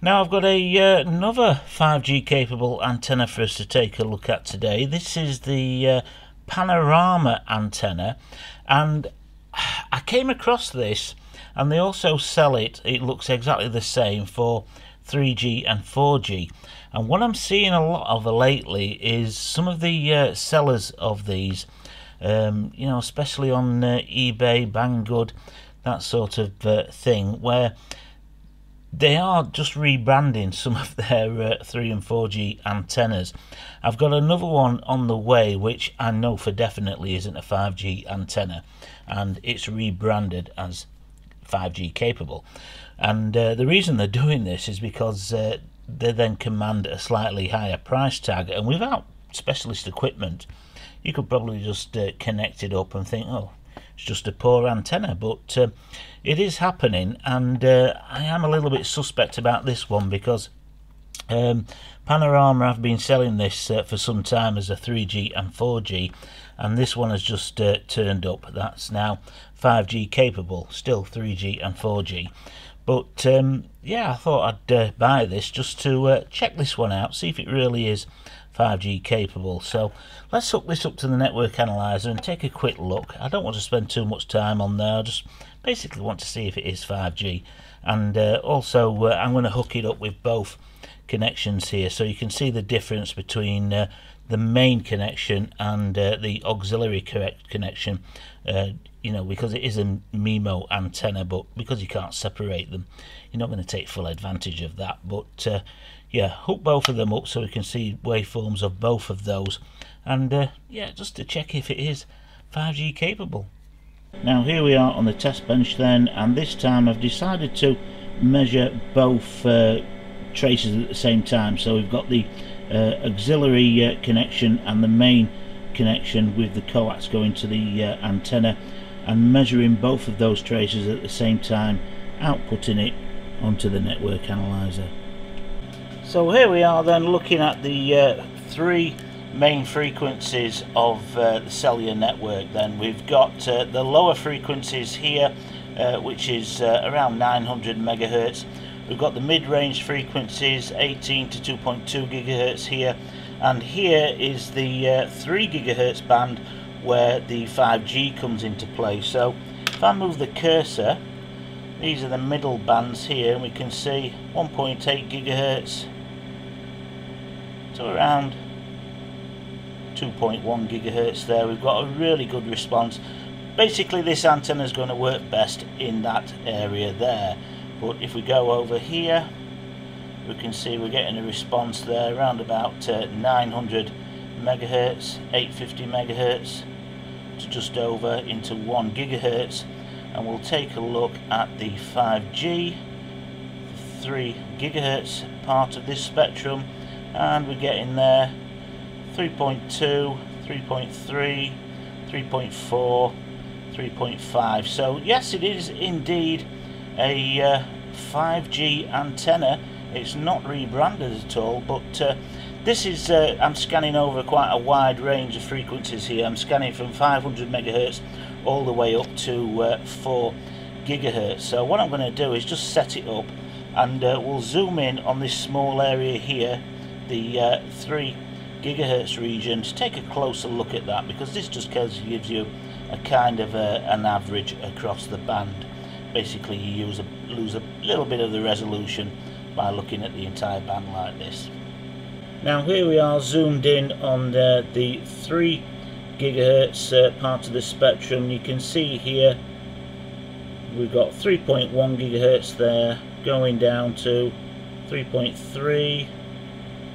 Now I've got another 5G capable antenna for us to take a look at today. This is the Panorama antenna, and I came across this, and they also sell it. It looks exactly the same for 3G and 4G. And what I'm seeing a lot of lately is some of the sellers of these, you know, especially on eBay, Banggood, that sort of thing, where they are just rebranding some of their 3 and 4G antennas. I've got another one on the way, which I know for definitely isn't a 5G antenna, and it's rebranded as 5G capable. And the reason they're doing this is because they then command a slightly higher price tag, and without specialist equipment you could probably just connect it up and think, oh, it's just a poor antenna. But it is happening, and I am a little bit suspect about this one, because Panorama have been selling this for some time as a 3G and 4G, and this one has just turned up. That's now 5G capable, still 3G and 4G. But yeah, I thought I'd buy this just to check this one out, see if it really is 5G capable. So let's hook this up to the network analyzer and take a quick look. I don't want to spend too much time on there. I just basically want to see if it is 5G, and also I'm going to hook it up with both connections here, so you can see the difference between the main connection and the auxiliary connection, you know, because it is a MIMO antenna, but because you can't separate them, you're not going to take full advantage of that. But yeah, hook both of them up so we can see waveforms of both of those, and yeah, just to check if it is 5G capable. Now here we are on the test bench then, and this time I've decided to measure both traces at the same time. So we've got the auxiliary connection and the main connection with the coax going to the antenna, and measuring both of those traces at the same time, outputting it onto the network analyzer. So here we are then, looking at the 3 main frequencies of the cellular network. Then we've got the lower frequencies here, which is around 900 megahertz. We've got the mid-range frequencies, 18 to 2.2 gigahertz here, and here is the 3 gigahertz band where the 5G comes into play. So if I move the cursor, these are the middle bands here, and we can see 1.8 gigahertz to around 2.1 gigahertz there. We've got a really good response. Basically this antenna is going to work best in that area there. But if we go over here, we can see we're getting a response there around about 900 megahertz, 850 megahertz to just over into 1 gigahertz. And we'll take a look at the 5G, 3 gigahertz part of this spectrum, and we're getting there 3.2, 3.3, 3.4, 3.5. So yes, it is indeed a 5G antenna. It's not rebranded at all, but this is I'm scanning over quite a wide range of frequencies here. I'm scanning from 500 megahertz all the way up to 4 gigahertz. So what I'm going to do is just set it up, and we'll zoom in on this small area here, the 3 gigahertz region, to take a closer look at that, because this just gives you a kind of an average across the band. Basically you lose a little bit of the resolution by looking at the entire band like this. Now here we are zoomed in on the 3 gigahertz part of the spectrum. You can see here we've got 3.1 gigahertz there, going down to 3.3,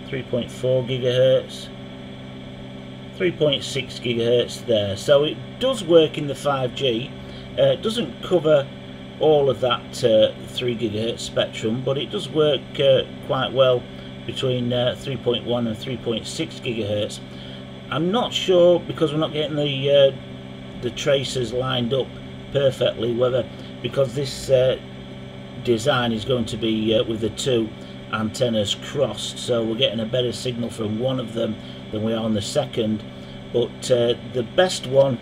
3.4 gigahertz, 3.6 gigahertz there. So it does work in the 5G. It doesn't cover all of that 3 gigahertz spectrum, but it does work quite well between 3.1 and 3.6 gigahertz. I'm not sure, because we're not getting the traces lined up perfectly, whether because this design is going to be with the 2 antennas crossed, so we're getting a better signal from one of them than we are on the second. But the best one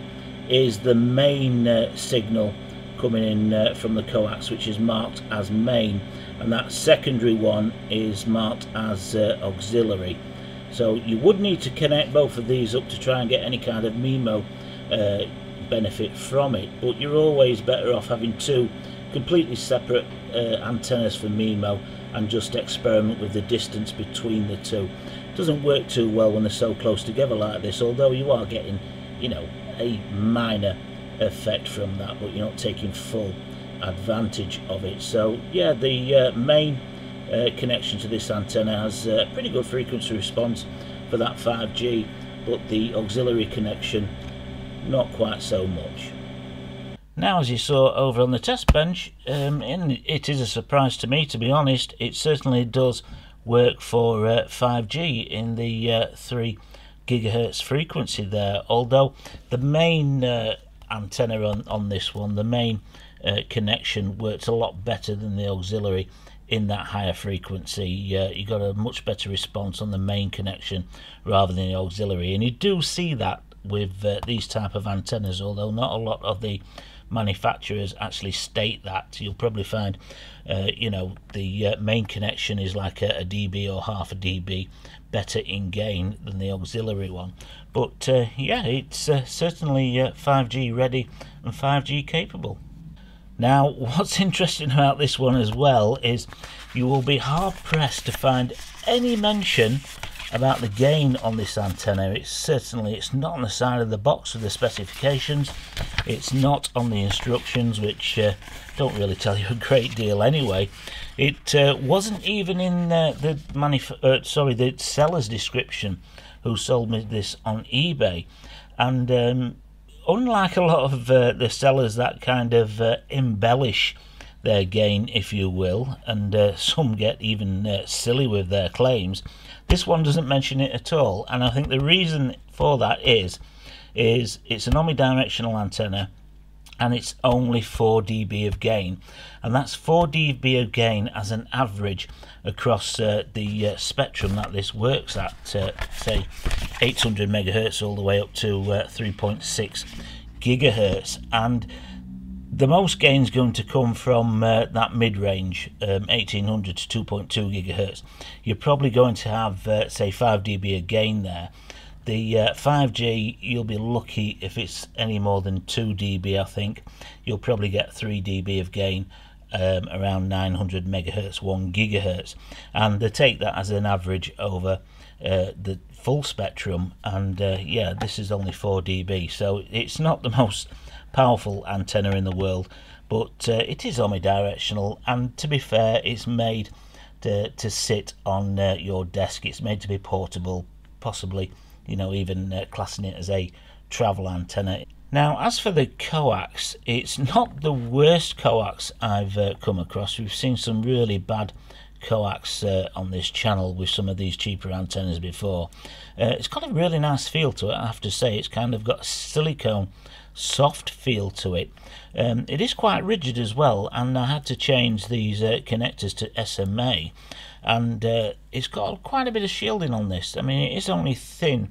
is the main signal coming in from the coax, which is marked as main, and that secondary one is marked as auxiliary. So you would need to connect both of these up to try and get any kind of MIMO benefit from it, but you're always better off having two completely separate antennas for MIMO and just experiment with the distance between the two. It doesn't work too well when they're so close together like this, although you are getting, you know, a minor effect from that, but you're not taking full advantage of it. So yeah, the main connection to this antenna has pretty good frequency response for that 5G, but the auxiliary connection not quite so much. Now, as you saw over on the test bench, and it is a surprise to me, to be honest, it certainly does work for 5G in the 3 GHz frequency there, although the main antenna on this one, the main connection, works a lot better than the auxiliary in that higher frequency. You got a much better response on the main connection rather than the auxiliary, and you do see that with these type of antennas, although not a lot of the manufacturers actually state that. You'll probably find you know, the main connection is like a dB or half a dB better in gain than the auxiliary one, but yeah, it's certainly 5G ready and 5G capable. Now, what's interesting about this one as well is you will be hard pressed to find any mention about the gain on this antenna. It's not on the side of the box with the specifications, it's not on the instructions, which don't really tell you a great deal anyway. It wasn't even in the seller's description who sold me this on eBay, and unlike a lot of the sellers that kind of embellish their gain, if you will, and some get even silly with their claims, this one doesn't mention it at all. And I think the reason for that is it's an omnidirectional antenna and it's only 4 dB of gain, and that's 4 dB of gain as an average across the spectrum that this works at, say 800 megahertz all the way up to 3.6 gigahertz, and the most gain is going to come from that mid-range, 1800 to 2.2 gigahertz. You're probably going to have, say, 5 dB of gain there. The 5G, you'll be lucky if it's any more than 2 dB, I think. You'll probably get 3 dB of gain, around 900 megahertz, 1 gigahertz. And they take that as an average over the full spectrum, and yeah, this is only 4 dB, so it's not the most powerful antenna in the world, but it is omnidirectional, and to be fair, it's made to sit on your desk. It's made to be portable, possibly, you know, even classing it as a travel antenna. Now, as for the coax, it's not the worst coax I've come across. We've seen some really bad coax on this channel with some of these cheaper antennas before. It's got a really nice feel to it, I have to say. It's kind of got a silicone soft feel to it. It is quite rigid as well, and I had to change these connectors to SMA, and it's got quite a bit of shielding on this. I mean, it is only thin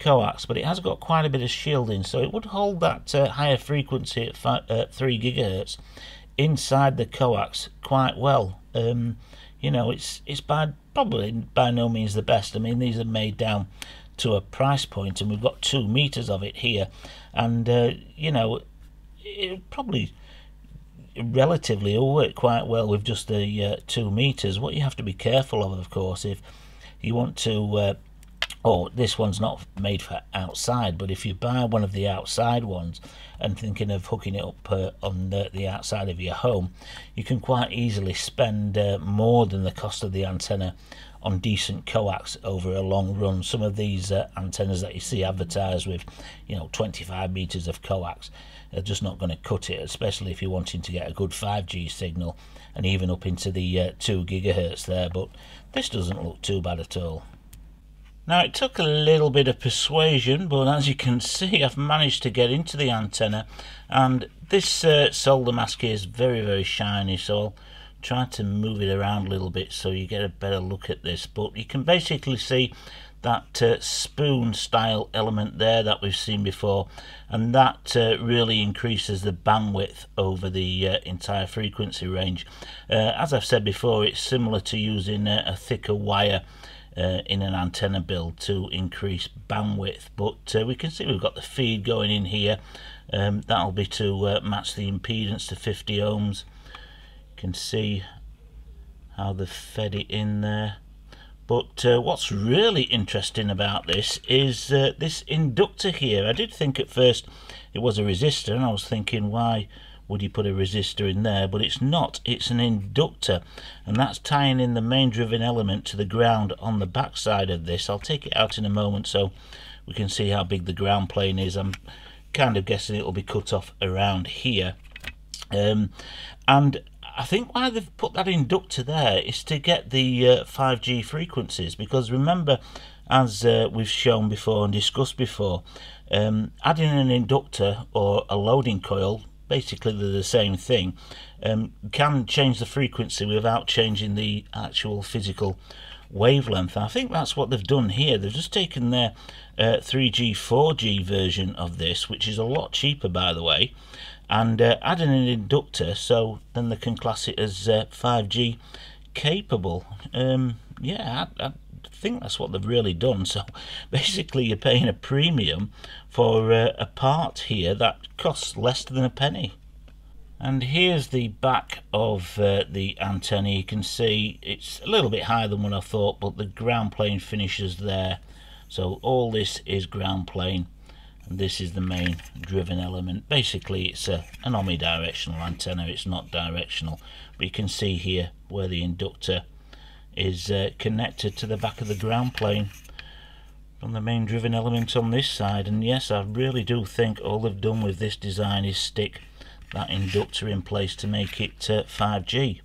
coax, but it has got quite a bit of shielding, so it would hold that higher frequency at 3 gigahertz inside the coax quite well. You know, it's probably by no means the best. I mean, these are made down to a price point, and we've got 2 meters of it here, and you know, it probably relatively will work quite well with just the 2 meters. What you have to be careful of course, if you want to oh, this one's not made for outside, but if you buy one of the outside ones and thinking of hooking it up on the outside of your home, you can quite easily spend more than the cost of the antenna on decent coax over a long run. Some of these antennas that you see advertised with, you know, 25 meters of coax are just not going to cut it, especially if you're wanting to get a good 5G signal and even up into the 2 gigahertz there, but this doesn't look too bad at all. Now, it took a little bit of persuasion, but as you can see, I've managed to get into the antenna, and this solder mask here is very, very shiny, so I'll try to move it around a little bit so you get a better look at this. But you can basically see that spoon style element there that we've seen before, and that really increases the bandwidth over the entire frequency range. As I've said before, it's similar to using a thicker wire in an antenna build to increase bandwidth, but we can see we've got the feed going in here. That'll be to match the impedance to 50 ohms. You can see how they've fed it in there. But what's really interesting about this is this inductor here. I did think at first it was a resistor, and I was thinking, why would you put a resistor in there? But it's not, it's an inductor, and that's tying in the main driven element to the ground on the back side of this. I'll take it out in a moment so we can see how big the ground plane is. I'm kind of guessing it will be cut off around here. And I think why they've put that inductor there is to get the 5G frequencies, because remember, as we've shown before and discussed before, adding an inductor or a loading coil, basically they're the same thing, can change the frequency without changing the actual physical wavelength. I think that's what they've done here. They've just taken their 3G, 4G version of this, which is a lot cheaper, by the way, and adding an inductor, so then they can class it as 5G capable. Yeah, I think that's what they've really done. So basically you're paying a premium for a part here that costs less than a penny. And here's the back of the antenna. You can see it's a little bit higher than what I thought, but the ground plane finishes there. So all this is ground plane, and this is the main driven element. Basically it's an omnidirectional antenna, it's not directional. But you can see here where the inductor is connected to the back of the ground plane from the main driven element on this side. And yes, I really do think all they've done with this design is stick that inductor in place to make it 5G.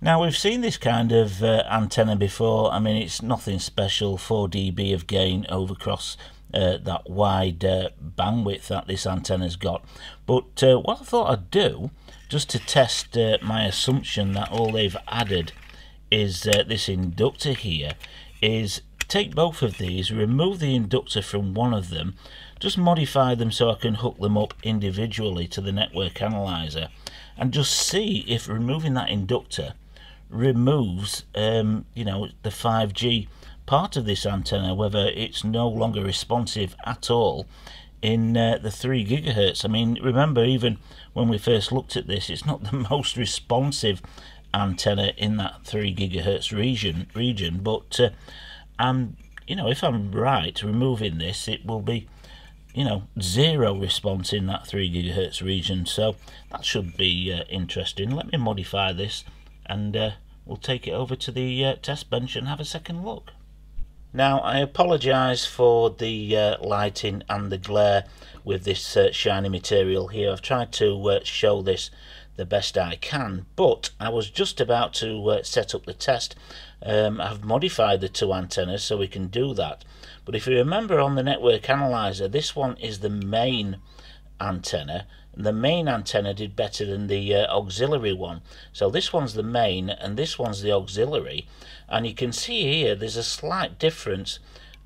Now, we've seen this kind of antenna before. I mean, it's nothing special. 4 dB of gain over cross that wide bandwidth that this antenna's got. But what I thought I'd do, just to test my assumption that all they've added is this inductor here, is take both of these, remove the inductor from one of them, just modify them so I can hook them up individually to the network analyzer, and just see if removing that inductor removes you know, the 5G part of this antenna, whether it's no longer responsive at all in the 3 GHz. I mean, remember, even when we first looked at this, it's not the most responsive antenna in that 3 GHz region, but you know, if I'm right, removing this, it will be, you know, zero response in that 3 GHz region. So that should be interesting. Let me modify this, and we'll take it over to the test bench and have a second look. Now, I apologise for the lighting and the glare with this shiny material here. I've tried to show this the best I can, but I was just about to set up the test. I've modified the two antennas so we can do that. But if you remember, on the network analyzer, this one is the main antenna. The main antenna did better than the auxiliary one. So this one's the main and this one's the auxiliary, and you can see here there's a slight difference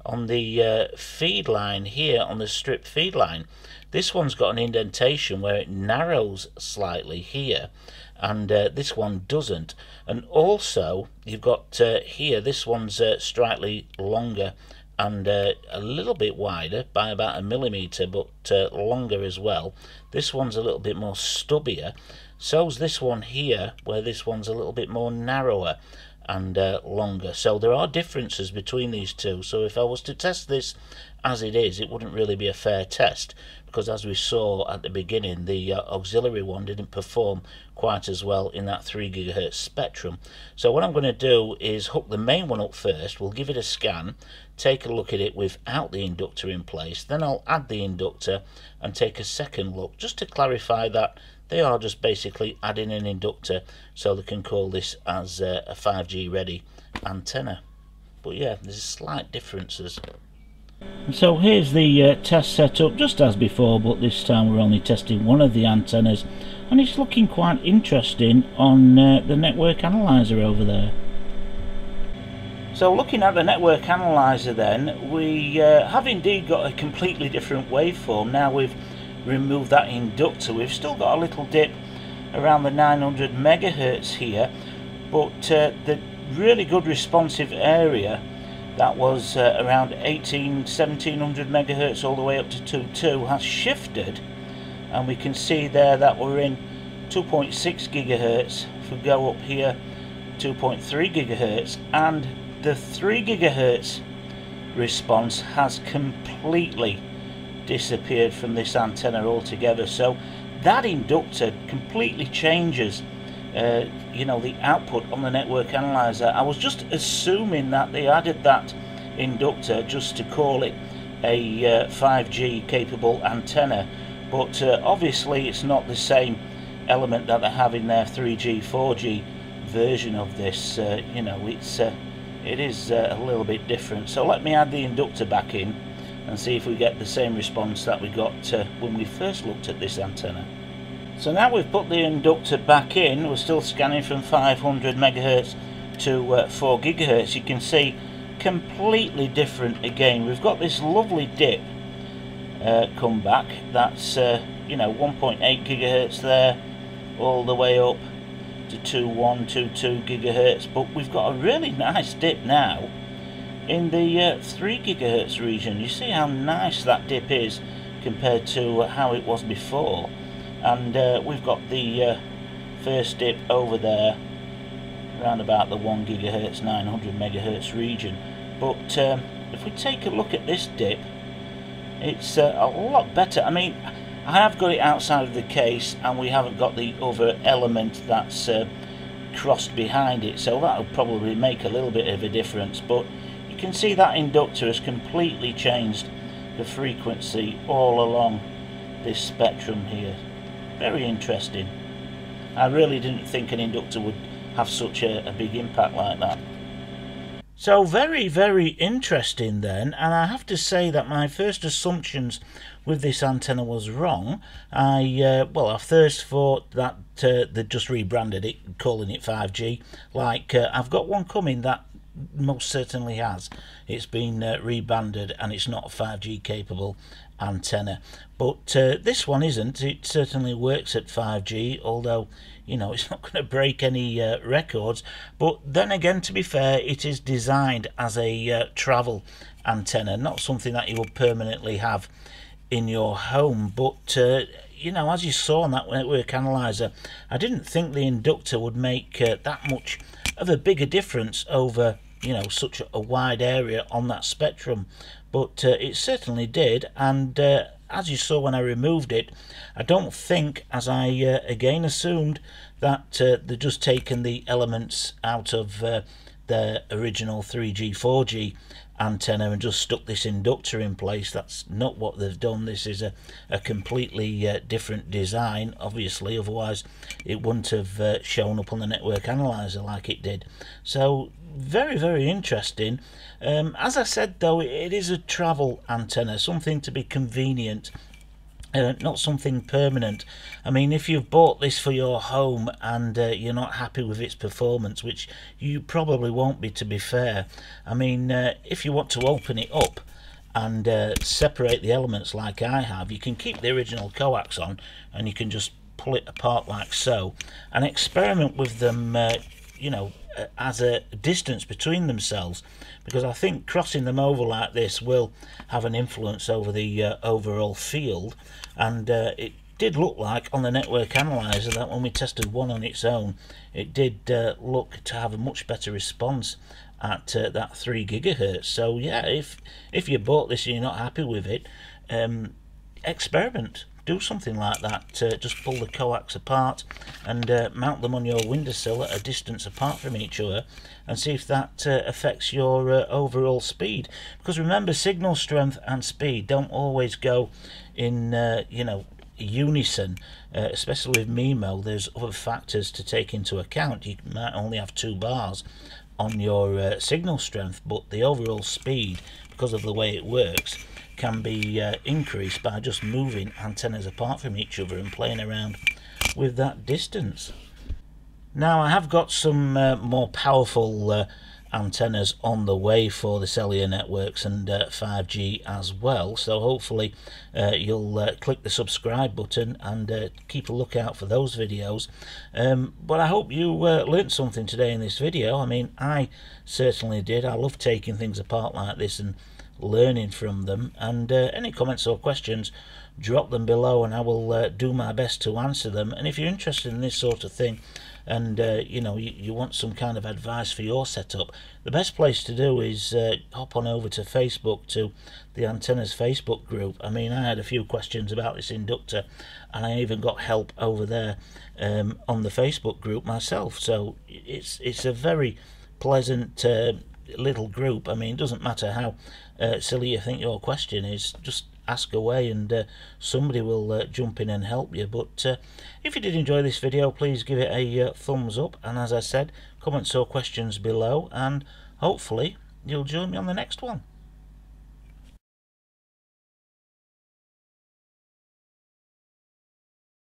on the feed line here, on the strip feed line. This one's got an indentation where it narrows slightly here, and this one doesn't. And also you've got here, this one's slightly longer and a little bit wider by about 1 millimetre, but longer as well. This one's a little bit more stubbier, so's this one here, where this one's a little bit more narrower and longer. So there are differences between these two. So if I was to test this as it is, it wouldn't really be a fair test, because as we saw at the beginning, the auxiliary one didn't perform quite as well in that 3 GHz spectrum. So what I'm going to do is hook the main one up first. We'll give it a scan, take a look at it without the inductor in place, then I'll add the inductor and take a second look, just to clarify that they are just basically adding an inductor so they can call this as a 5G ready antenna. But yeah, there's slight differences. So here's the test setup, just as before, but this time we're only testing one of the antennas, and it's looking quite interesting on the network analyzer over there. So looking at the network analyzer then, we have indeed got a completely different waveform. Now we've removed that inductor, we've still got a little dip around the 900 megahertz here, but the really good responsive area that was around 1700 megahertz all the way up to 2.2 has shifted, and we can see there that we're in 2.6 gigahertz. If we go up here, 2.3 gigahertz, and the 3 gigahertz response has completely disappeared from this antenna altogether. So that inductor completely changes you know, the output on the network analyzer. I was just assuming that they added that inductor just to call it a 5G capable antenna, but obviously it's not the same element that they have in their 3G 4G version of this. You know, it's it is a little bit different. So let me add the inductor back in and see if we get the same response that we got when we first looked at this antenna. So now we've put the inductor back in, we're still scanning from 500 megahertz to 4 gigahertz. You can see completely different again. We've got this lovely dip come back. That's you know, 1.8 gigahertz there all the way up to 2.1, 2.2 gigahertz, but we've got a really nice dip now in the 3 gigahertz region. You see how nice that dip is compared to how it was before, and we've got the first dip over there around about the 1 gigahertz 900 megahertz region. But if we take a look at this dip, it's a lot better. I mean, I have got it outside of the case and we haven't got the other element that's crossed behind it, so that'll probably make a little bit of a difference. But you can see that inductor has completely changed the frequency all along this spectrum here. Very interesting. I really didn't think an inductor would have such a big impact like that. So very, very interesting then, and I have to say that my first assumptions with this antenna was wrong. I first thought that they just rebranded it, calling it 5G, like I've got one coming that most certainly has. It's been rebanded and it's not a 5G capable antenna, but this one isn't. It certainly works at 5G, although, you know, it's not going to break any records. But then again, to be fair, it is designed as a travel antenna, not something that you will permanently have in your home. But you know, as you saw on that network analyzer, I didn't think the inductor would make that much of a bigger difference over, you know, such a wide area on that spectrum, but it certainly did. And as you saw when I removed it, I don't think, as I again assumed, that they've just taken the elements out of their original 3G 4G antenna and just stuck this inductor in place. That's not what they've done. This is a completely different design, obviously, otherwise it wouldn't have shown up on the network analyzer like it did. So very, very interesting. As I said though, it is a travel antenna, something to be convenient, not something permanent. I mean, if you've bought this for your home and you're not happy with its performance, which you probably won't be, to be fair, I mean, if you want to open it up and separate the elements like I have, you can keep the original coax on and you can just pull it apart like so and experiment with them, you know, as a distance between themselves, because I think crossing them over like this will have an influence over the overall field. And it did look like on the network analyzer that when we tested one on its own, it did look to have a much better response at that 3 gigahertz. So yeah, if you bought this and you're not happy with it, experiment. Do something like that. Just pull the coax apart and mount them on your windowsill at a distance apart from each other and see if that affects your overall speed. Because remember, signal strength and speed don't always go in you know, unison, especially with MIMO. There's other factors to take into account. You might only have 2 bars on your signal strength, but the overall speed, because of the way it works, can be increased by just moving antennas apart from each other and playing around with that distance. Now I have got some more powerful antennas on the way for the cellular networks and 5G as well. So hopefully you'll click the subscribe button and keep a lookout for those videos. But I hope you learnt something today in this video. I mean, I certainly did. I love taking things apart like this and learning from them. And any comments or questions, drop them below and I will do my best to answer them. And if you're interested in this sort of thing and you know, you want some kind of advice for your setup, the best place to do is hop on over to Facebook, to the Antennas Facebook group. I mean, I had a few questions about this inductor and I even got help over there on the Facebook group myself. So it's a very pleasant little group. I mean, it doesn't matter how silly you think your question is, just ask away and somebody will jump in and help you. But if you did enjoy this video, please give it a thumbs up, and as I said, comments or questions below, and hopefully you'll join me on the next one.